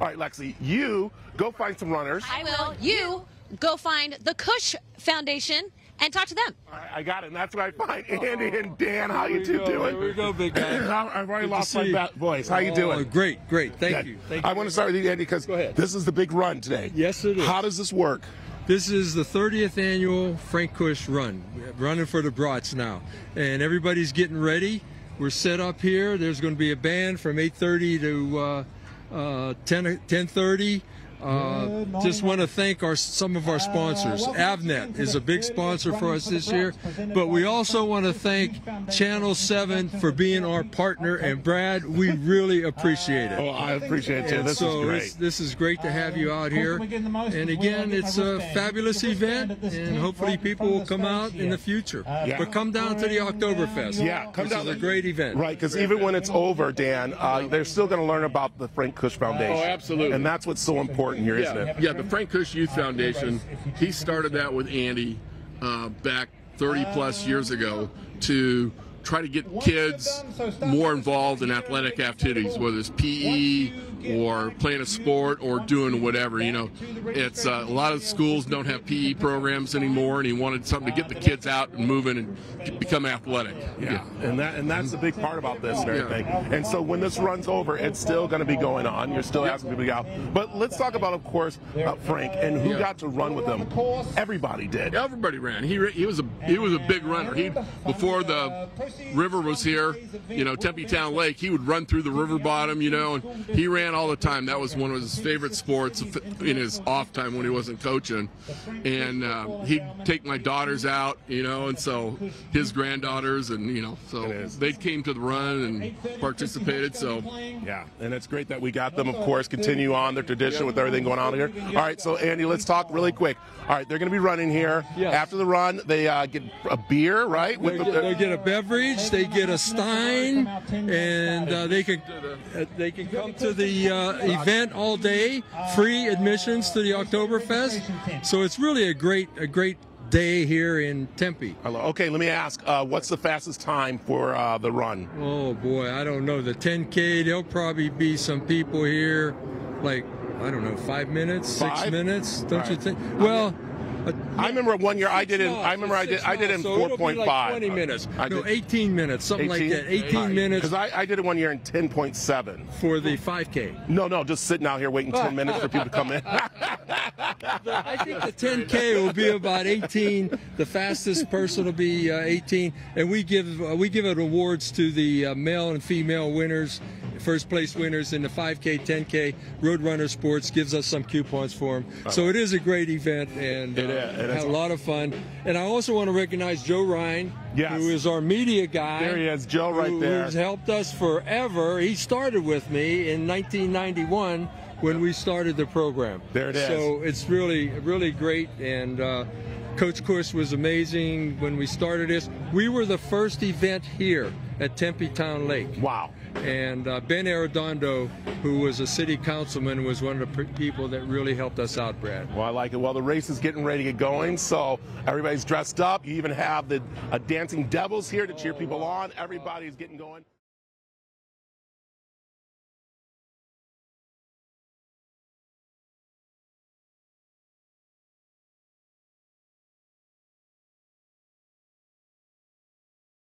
All right, Lexi, you go find some runners. I will. You go find the Kush Foundation and talk to them. I got it, and that's what I find. Andy and Dan, how you two doing? Here we go, big guy. I've already lost my voice. How you doing? Great, great. Thank you. I want to start with you, Andy, because this is the big run today. Yes, it is. How does this work? This is the 30th annual Frank Kush Run. We're running for the brats now, and everybody's getting ready. We're set up here. There's going to be a band from 8:30 to 10:30. Just want to thank some of our sponsors. Avnet is a big sponsor for us this year, but we also want to thank Channel 7 for being our partner, and Brad, we really appreciate it. Oh, I appreciate it too. This is great. This is great to have you out here. And again, it's a fabulous event, and hopefully people will come out in the future. Yeah. But come down to the Oktoberfest. Yeah, come down. It's a great event. Right, because even when it's over, Dan, they're still going to learn about the Frank Kush Foundation. Oh, absolutely. And that's what's so important. Here, isn't it? Yeah, the Frank Kush Youth Foundation, he started that with Andy back 30-plus years ago to try to get kids more involved in athletic activities, whether it's PE or playing a sport or doing whatever. You know, it's a lot of schools don't have PE programs anymore, and he wanted something to get the kids out and moving and become athletic. Yeah, yeah. And that's the big part about this and everything. Yeah. And so when this runs over, it's still going to be going on. You're still asking people to go out. But let's talk about, of course, Frank and who got to run with him. Everybody did. Everybody ran. He was a big runner. He before the river was here, you know, Tempe Town Lake, he would run through the river bottom, you know, and he ran all the time. That was one of his favorite sports in his off time when he wasn't coaching. And he'd take my daughters out, you know, and so his granddaughters, and, you know, so they came to the run and participated. So, yeah, and it's great that we got them, of course, continue on their tradition with everything going on here. All right, so, Andy, let's talk really quick. All right, they're going to be running here. Yes. After the run, they get a beer, right? They get a beverage. They get a stein, and they can come to the event all day. Free admissions to the Oktoberfest, so it's really a great day here in Tempe. Okay, let me ask, what's the fastest time for the run? Oh boy, I don't know. The 10K, there'll probably be some people here, like I don't know, 5 minutes, 6 minutes. Don't you think? Well. I remember one year I did it in 4.5. Like 20 minutes. No, 18 minutes, something 18? Like that. 18 minutes. Because I did it one year in 10.7. For the 5K. No, just sitting out here waiting 10 minutes for people to come in. I think the 10K will be about 18. The fastest person will be 18, and we give out awards to the male and female winners. First place winners in the 5K, 10K. Roadrunner Sports gives us some coupons for them. So it is a great event, and had a lot of fun. And I also want to recognize Joe Ryan, who is our media guy. There he is, Joe, right there. Who's helped us forever. He started with me in 1991 when we started the program. There it is. So it's really, really great, and Coach Kush was amazing when we started this. We were the first event here at Tempe Town Lake. Wow. And Ben Arredondo, who was a city councilman, was one of the people that really helped us out, Brad. Well, I like it. Well, the race is getting ready to get going, so everybody's dressed up. You even have the Dancing Devils here to cheer people on. Everybody's getting going.